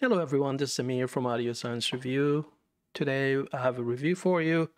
Hello everyone, this is Amir from Audio Science Review. Today I have a review for you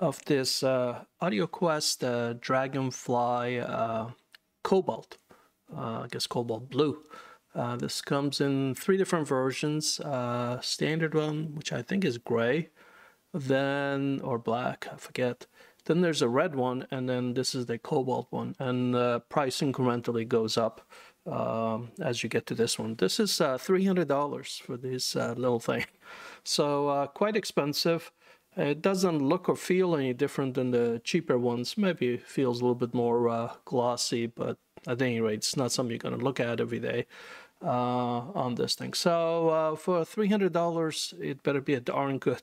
of this AudioQuest Dragonfly Cobalt, I guess Cobalt Blue. This comes in three different versions, standard one, which I think is gray, then, or black, I forget. Then there's a red one, and then this is the Cobalt one, and price incrementally goes up as you get to this one. This is $300 for this little thing, so quite expensive. It doesn't look or feel any different than the cheaper ones. Maybe it feels a little bit more glossy, but at any rate, it's not something you're going to look at every day on this thing. So for $300, it better be a darn good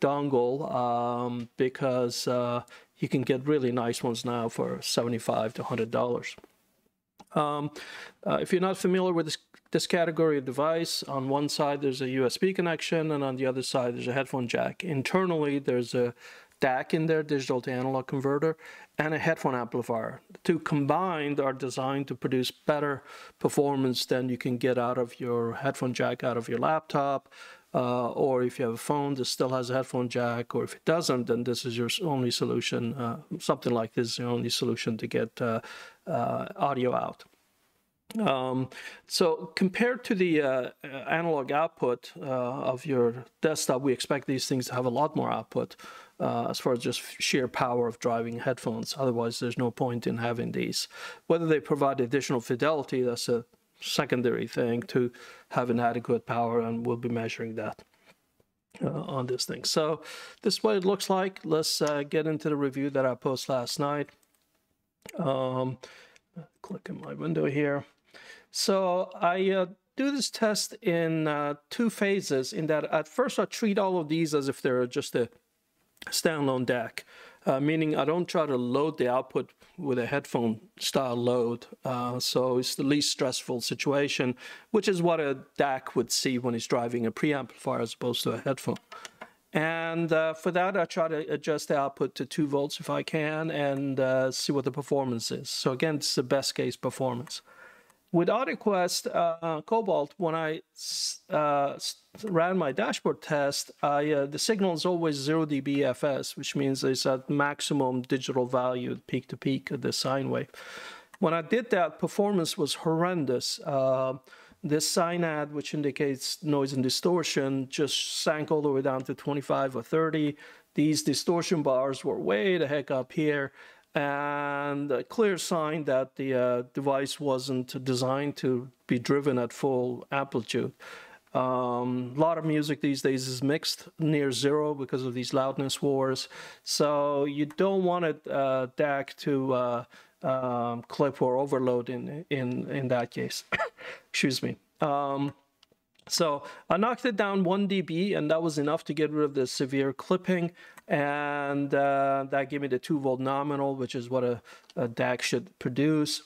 dongle, because you can get really nice ones now for $75 to $100. If you're not familiar with this category of device, on one side there's a USB connection, and on the other side there's a headphone jack. Internally there's a DAC in there, digital to analog converter, and a headphone amplifier. The two combined are designed to produce better performance than you can get out of your headphone jack out of your laptop, or if you have a phone that still has a headphone jack, or if it doesn't, then this is your only solution. Something like this is your only solution to get audio out. So compared to the analog output of your desktop, we expect these things to have a lot more output as far as just sheer power of driving headphones. Otherwise, there's no point in having these. Whether they provide additional fidelity, that's a secondary thing to have an adequate power, and we'll be measuring that on this thing. So this is what it looks like. Let's get into the review that I posted last night. Click in my window here. So I do this test in two phases, in that at first I treat all of these as if they're just a standalone DAC, meaning I don't try to load the output with a headphone style load. So it's the least stressful situation, which is what a DAC would see when it's driving a preamplifier as opposed to a headphone. And for that, I try to adjust the output to 2 volts if I can, and see what the performance is. So again, it's the best case performance. With AudioQuest Cobalt, when I ran my dashboard test, the signal is always 0 dBFS, which means it's at maximum digital value, peak to peak of the sine wave. When I did that, performance was horrendous. This SINAD, which indicates noise and distortion, just sank all the way down to 25 or 30. These distortion bars were way the heck up here, and a clear sign that the device wasn't designed to be driven at full amplitude. A lot of music these days is mixed near zero because of these loudness wars. So you don't want a DAC to clip or overload in that case. Excuse me. So I knocked it down 1 dB, and that was enough to get rid of the severe clipping, and that gave me the 2 volt nominal, which is what a DAC should produce.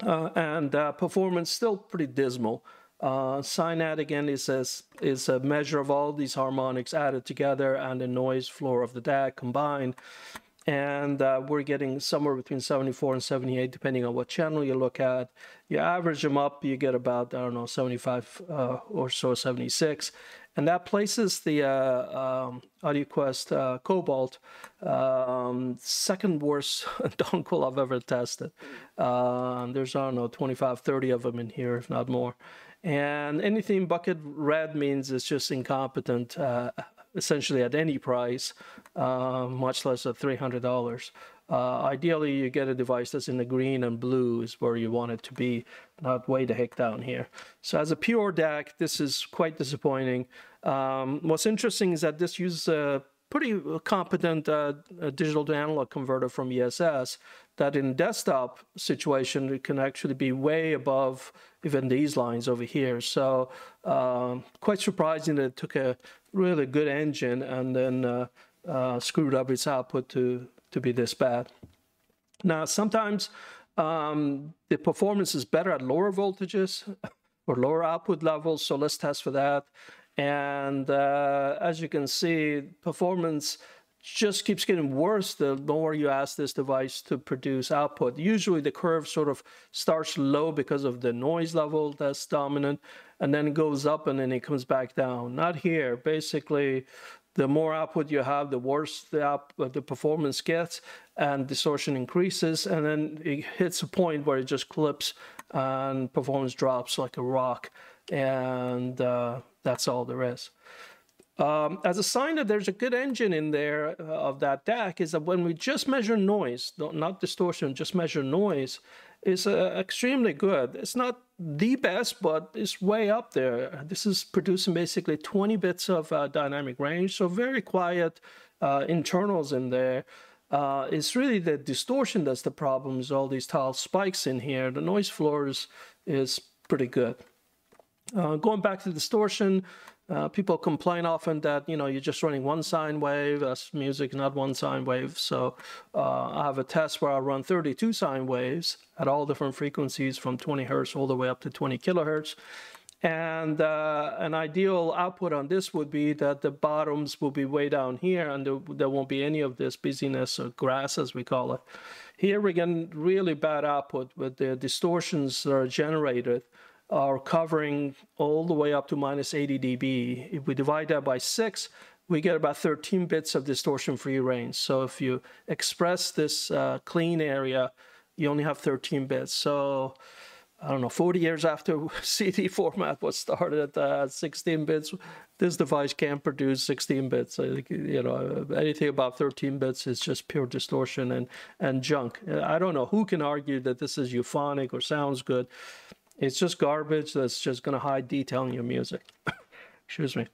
And performance still pretty dismal. SINAD again is a measure of all these harmonics added together and the noise floor of the DAC combined. And we're getting somewhere between 74 and 78, depending on what channel you look at. You average them up, you get about, I don't know, 75 or so, 76. And that places the AudioQuest Cobalt second worst dongle I've ever tested. There's, I don't know, 25, 30 of them in here, if not more. And anything bucket red means it's just incompetent, essentially at any price, much less at $300. Ideally, you get a device that's in the green and blue is where you want it to be, not way the heck down here. So as a pure DAC, this is quite disappointing. What's interesting is that this uses a pretty competent digital to analog converter from ESS that in desktop situation, it can actually be way above even these lines over here. So quite surprising that it took a really good engine and then screwed up its output to be this bad. Now, sometimes the performance is better at lower voltages or lower output levels, so let's test for that. And as you can see, performance just keeps getting worse the more you ask this device to produce output. Usually the curve sort of starts low because of the noise level that's dominant, and then it goes up and then it comes back down. Not here. Basically, the more output you have, the worse the performance gets, and distortion increases, and then it hits a point where it just clips and performance drops like a rock, and that's all there is. As a sign that there's a good engine in there of that DAC is that when we just measure noise, not distortion, just measure noise, it's extremely good. It's not the best, but it's way up there. This is producing basically 20 bits of dynamic range, so very quiet internals in there. It's really the distortion that's the problem, is all these tile spikes in here. The noise floor is pretty good. Going back to distortion, people complain often that, you know, you're just running one sine wave. That's music, not one sine wave. So I have a test where I run 32 sine waves at all different frequencies from 20 hertz all the way up to 20 kilohertz. And an ideal output on this would be that the bottoms will be way down here, and there won't be any of this busyness or grass, as we call it. Here we get really bad output with the distortions that are generated, are covering all the way up to minus 80 dB. If we divide that by 6, we get about 13 bits of distortion-free range. So if you express this clean area, you only have 13 bits. So I don't know, 40 years after CD format was started at 16 bits, this device can't produce 16 bits. You know, anything about 13 bits is just pure distortion and junk. I don't know who can argue that this is euphonic or sounds good. It's just garbage that's just going to hide detail in your music. Excuse me.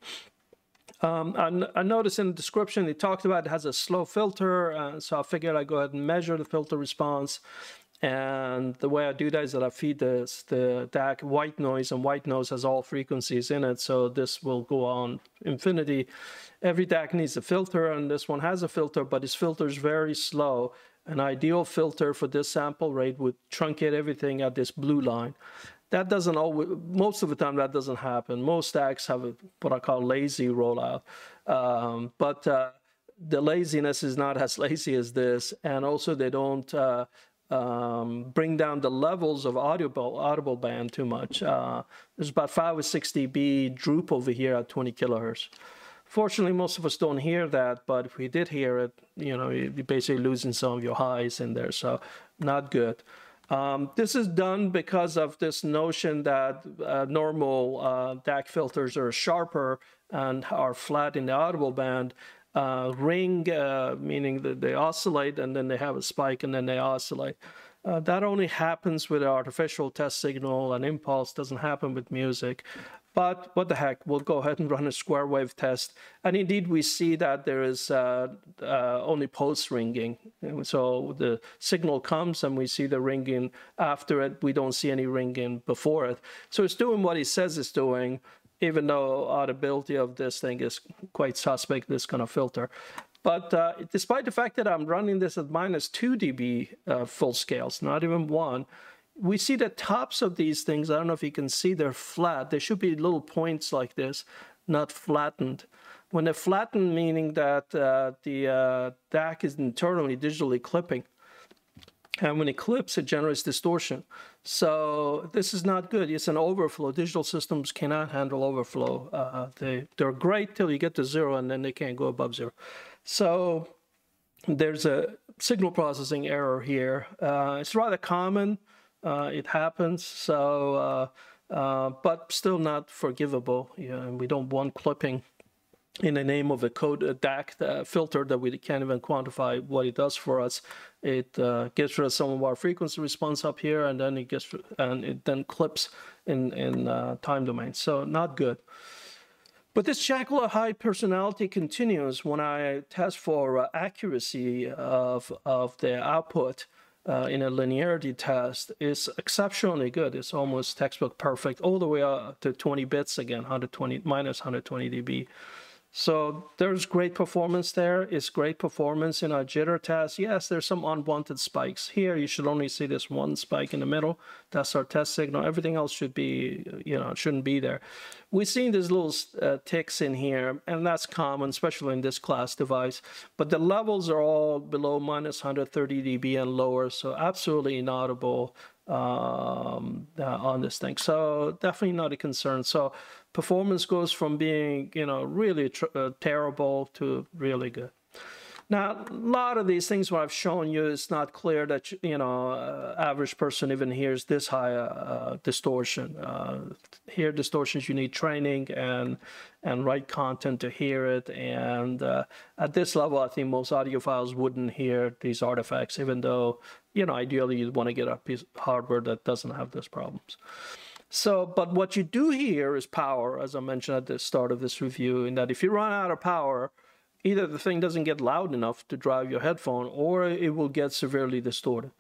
I noticed in the description they talked about it has a slow filter, so I figured I'd go ahead and measure the filter response. And the way I do that is that I feed the DAC white noise, and white noise has all frequencies in it, so this will go on infinity. Every DAC needs a filter, and this one has a filter, but its filter is very slow. An ideal filter for this sample rate would truncate everything at this blue line. That doesn't always, most of the time that doesn't happen. Most DACs have what I call lazy rollout, but the laziness is not as lazy as this, and also they don't bring down the levels of audible band too much. There's about 5 or 6 dB droop over here at 20 kilohertz. Fortunately, most of us don't hear that, but if we did hear it, you know, you're basically losing some of your highs in there, so not good. This is done because of this notion that normal DAC filters are sharper and are flat in the audible band. Ring, meaning that they oscillate, and then they have a spike, and then they oscillate. That only happens with an artificial test signal, an impulse, doesn't happen with music. But what the heck, we'll go ahead and run a square wave test. And indeed, we see that there is only pulse ringing. So the signal comes and we see the ringing after it. We don't see any ringing before it. So it's doing what it says it's doing, even though audibility of this thing is quite suspect, this kind of filter. But despite the fact that I'm running this at minus 2 dB full scales, not even 1, we see the tops of these things. I don't know if you can see, they're flat. There should be little points like this, not flattened. When they're flattened, meaning that the DAC is internally digitally clipping. And when it clips, it generates distortion. So this is not good. It's an overflow. Digital systems cannot handle overflow. They're great till you get to 0, and then they can't go above 0. So there's a signal processing error here. It's rather common. It happens. So, but still not forgivable. Yeah, we don't want clipping in the name of a code, a DAC filter that we can't even quantify what it does for us. It gets rid of some of our frequency response up here, and then it gets, and it then clips in time domain. So not good. But this Jackalow high personality continues when I test for accuracy of the output. In a linearity test, is exceptionally good. It's almost textbook perfect, all the way up to 20 bits again, minus 120 dB. So there's great performance there. It's great performance in our jitter test. Yes, there's some unwanted spikes here. You should only see this one spike in the middle. That's our test signal. Everything else should be, you know, shouldn't be there. We're seeing these little ticks in here, and that's common, especially in this class device. But the levels are all below minus 130 dB and lower, so absolutely inaudible on this thing. So definitely not a concern. So performance goes from being, you know, really terrible to really good. Now, a lot of these things what I've shown you, it's not clear that, you know, average person even hears this high distortion. Hear distortions, you need training and right content to hear it. And at this level, I think most audiophiles wouldn't hear these artifacts, even though, you know, ideally you'd want to get a piece of hardware that doesn't have those problems. So, but what you do hear is power, as I mentioned at the start of this review, in that if you run out of power, either the thing doesn't get loud enough to drive your headphone, or it will get severely distorted.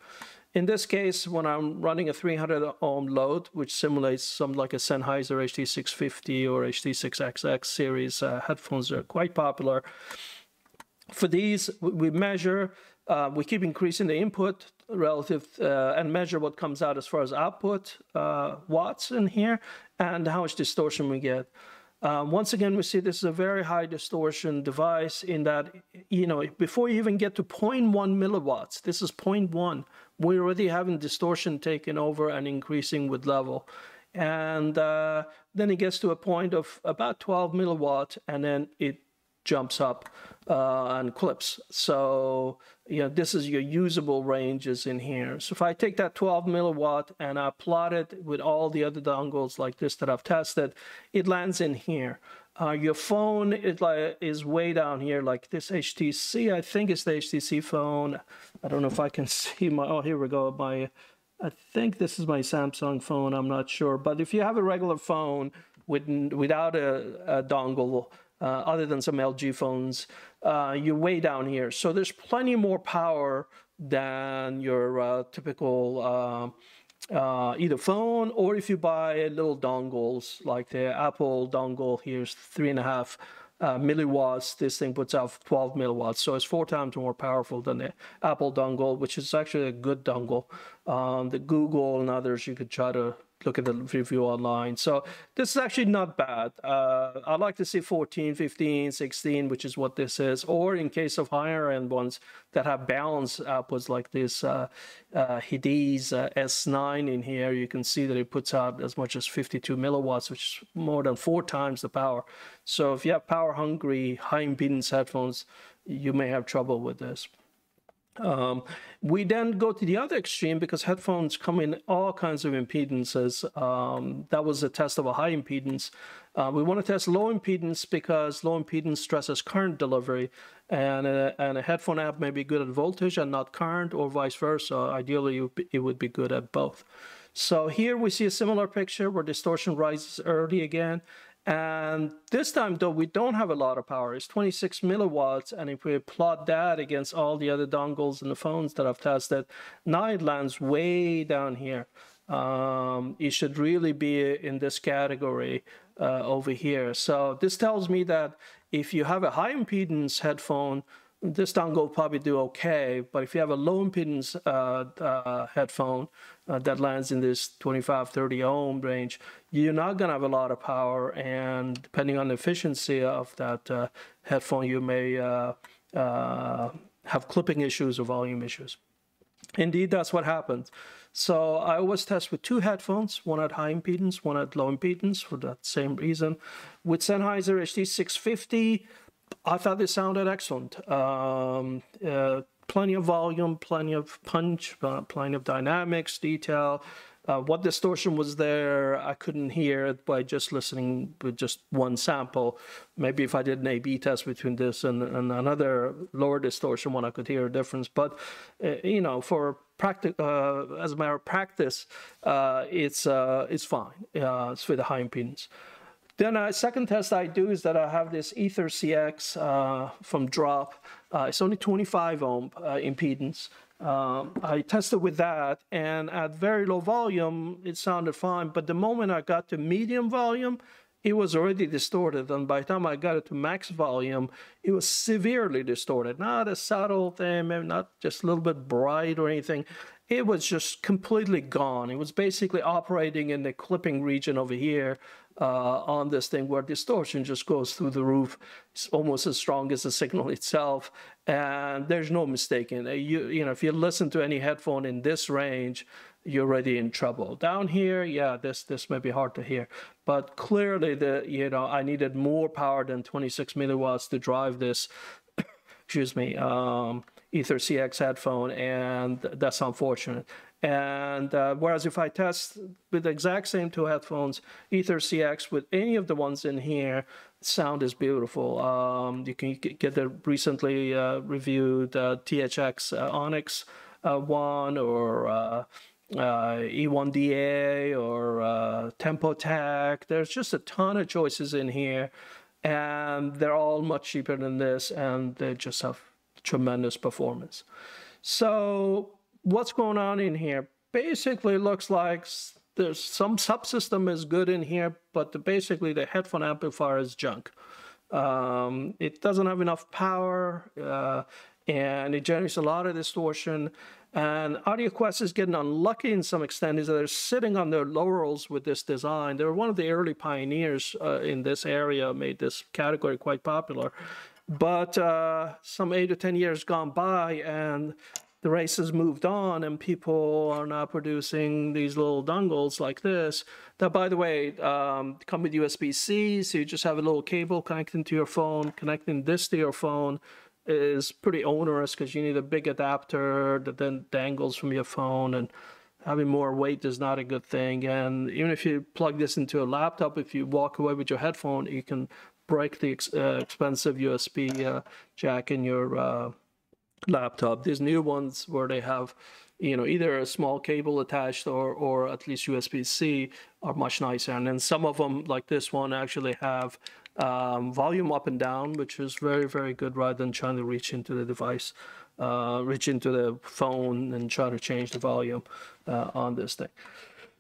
In this case, when I'm running a 300 ohm load, which simulates some like a Sennheiser HD 650 or HD 6XX series headphones that are quite popular. For these, we measure, we keep increasing the input relative and measure what comes out as far as output watts in here and how much distortion we get. Once again, we see this is a very high distortion device in that, you know, before you even get to 0.1 milliwatts, this is 0.1, we're already having distortion taking over and increasing with level. And then it gets to a point of about 12 milliwatt, and then it jumps up and clips. So, you know, this is your usable ranges in here. So if I take that 12 milliwatt and I plot it with all the other dongles like this that I've tested, it lands in here. Your phone is way down here, like this HTC, I think it's the HTC phone. I don't know if I can see my, oh, here we go. I think this is my Samsung phone, I'm not sure. But if you have a regular phone without a dongle, other than some LG phones, you're way down here. So there's plenty more power than your typical either phone, or if you buy little dongles, like the Apple dongle, here's 3.5 milliwatts. This thing puts out 12 milliwatts. So it's 4 times more powerful than the Apple dongle, which is actually a good dongle. The Google and others, you could try to look at the review online. So this is actually not bad. I'd like to see 14, 15, 16, which is what this is, or in case of higher end ones that have balanced outputs like this Hidizs S9 in here, you can see that it puts out as much as 52 milliwatts, which is more than 4 times the power. So if you have power hungry, high impedance headphones, you may have trouble with this. We then go to the other extreme because headphones come in all kinds of impedances. That was a test of a high impedance. We want to test low impedance because low impedance stresses current delivery, and a headphone app may be good at voltage and not current, or vice versa. Ideally, it would be good at both. So here we see a similar picture where distortion rises early again. And this time, though, we don't have a lot of power. It's 26 milliwatts. And if we plot that against all the other dongles and the phones that I've tested, now it lands way down here. It should really be in this category over here. So this tells me that if you have a high impedance headphone, this dongle will probably do okay. But if you have a low impedance headphone that lands in this 25, 30 ohm range, you're not going to have a lot of power, and depending on the efficiency of that headphone, you may have clipping issues or volume issues. Indeed, that's what happens. So I always test with 2 headphones, one at high impedance, one at low impedance, for that same reason. With Sennheiser HD 650, I thought they sounded excellent. Plenty of volume, plenty of punch, plenty of dynamics, detail. What distortion was there, I couldn't hear it by just listening with just one sample. Maybe if I did an A/B test between this and another lower distortion one, I could hear a difference. But, you know, for practice, as a matter of practice, it's fine. It's for the high impedance. Then a second test I do is that I have this EtherCX from Drop. It's only 25 ohm impedance. I tested with that, and at very low volume, it sounded fine. But the moment I got to medium volume, it was already distorted, and by the time I got it to max volume, it was severely distorted. Not a subtle thing, maybe not just a little bit bright or anything. It was just completely gone. It was basically operating in the clipping region over here on this thing where distortion just goes through the roof. It's almost as strong as the signal itself, and there's no mistaking. You know, if you listen to any headphone in this range, you're already in trouble. Down here, yeah, this may be hard to hear, but clearly I needed more power than 26 milliwatts to drive this excuse me, EtherCX headphone, and that's unfortunate. And whereas if I test with the exact same two headphones, EtherCX with any of the ones in here, sound is beautiful. You can get the recently reviewed THX Onyx one, or E1DA, or Tempo Tech. There's just a ton of choices in here, and they're all much cheaper than this, and they just have tremendous performance. So what's going on in here? Basically, looks like there's some subsystem is good in here, but basically the headphone amplifier is junk. It doesn't have enough power, and it generates a lot of distortion. And AudioQuest is getting unlucky in some extent, is that they're sitting on their laurels with this design. They were one of the early pioneers in this area, made this category quite popular. But some 8 to 10 years gone by, and the race has moved on, and people are now producing these little dongles like this. That, by the way, come with USB-C, so you just have a little cable connecting to your phone. Connecting this to your phone is pretty onerous because you need a big adapter that then dangles from your phone, and having more weight is not a good thing. And even if you plug this into a laptop, if you walk away with your headphone, you can break the expensive USB jack in your laptop. These new ones where they have, you know, either a small cable attached or at least USB-C are much nicer. And then some of them, like this one, actually have volume up and down, which is very, very good, rather than trying to reach into the device, reach into the phone and try to change the volume on this thing.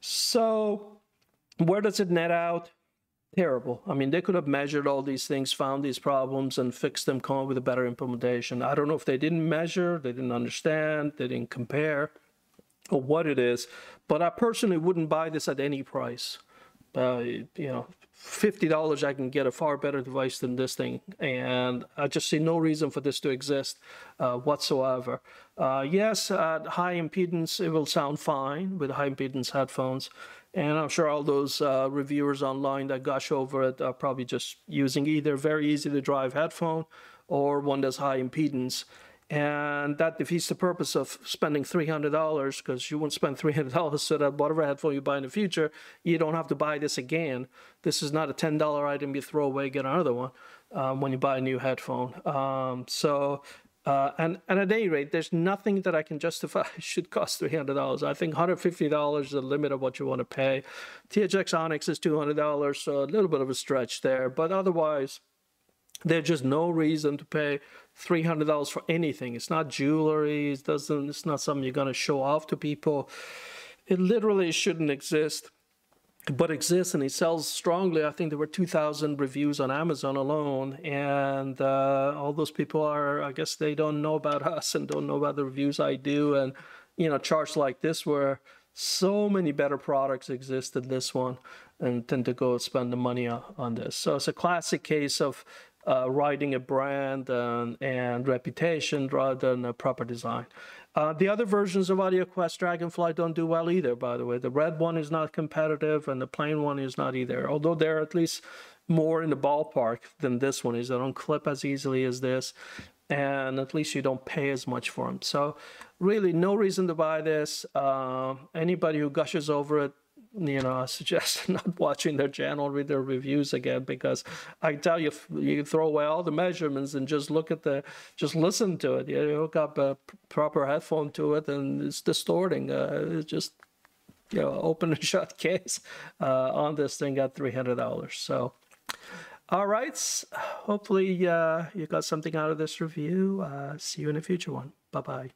So where does it net out? Terrible. I mean, they could have measured all these things, found these problems, and fixed them, come up with a better implementation. I don't know if they didn't measure, they didn't understand, they didn't compare, or what it is, but I personally wouldn't buy this at any price. You know, $50, I can get a far better device than this thing, and I just see no reason for this to exist whatsoever. Yes, at high impedance, it will sound fine with high impedance headphones, and I'm sure all those reviewers online that gush over it are probably just using either very easy to drive headphone or one that's high impedance. And that defeats the purpose of spending $300, because you won't spend $300 so that whatever headphone you buy in the future, you don't have to buy this again. This is not a $10 item you throw away, get another one when you buy a new headphone. And at any rate, there's nothing that I can justify should cost $300. I think $150 is the limit of what you want to pay. THX Onyx is $200, so a little bit of a stretch there, but otherwise, there's just no reason to pay $300 for anything. It's not jewelry. It's not something you're going to show off to people. It literally shouldn't exist, but exists, and it sells strongly. I think there were 2,000 reviews on Amazon alone, and all those people are, I guess they don't know about us and don't know about the reviews I do, and, you know, charts like this where so many better products exist than this one, and tend to go spend the money on this. So it's a classic case of riding a brand and reputation rather than a proper design. The other versions of AudioQuest Dragonfly don't do well either, by the way. The red one is not competitive, and the plain one is not either, although they're at least more in the ballpark than this one is. They don't clip as easily as this, and at least you don't pay as much for them. So really no reason to buy this. Anybody who gushes over it, you know, I suggest not watching their channel, read their reviews again, because I tell you, you throw away all the measurements and just look at the, just listen to it. You hook up a proper headphone to it, and it's distorting. It's just, you know, open and shut case on this thing at $300. So, all right. Hopefully you got something out of this review. See you in a future one. Bye-bye.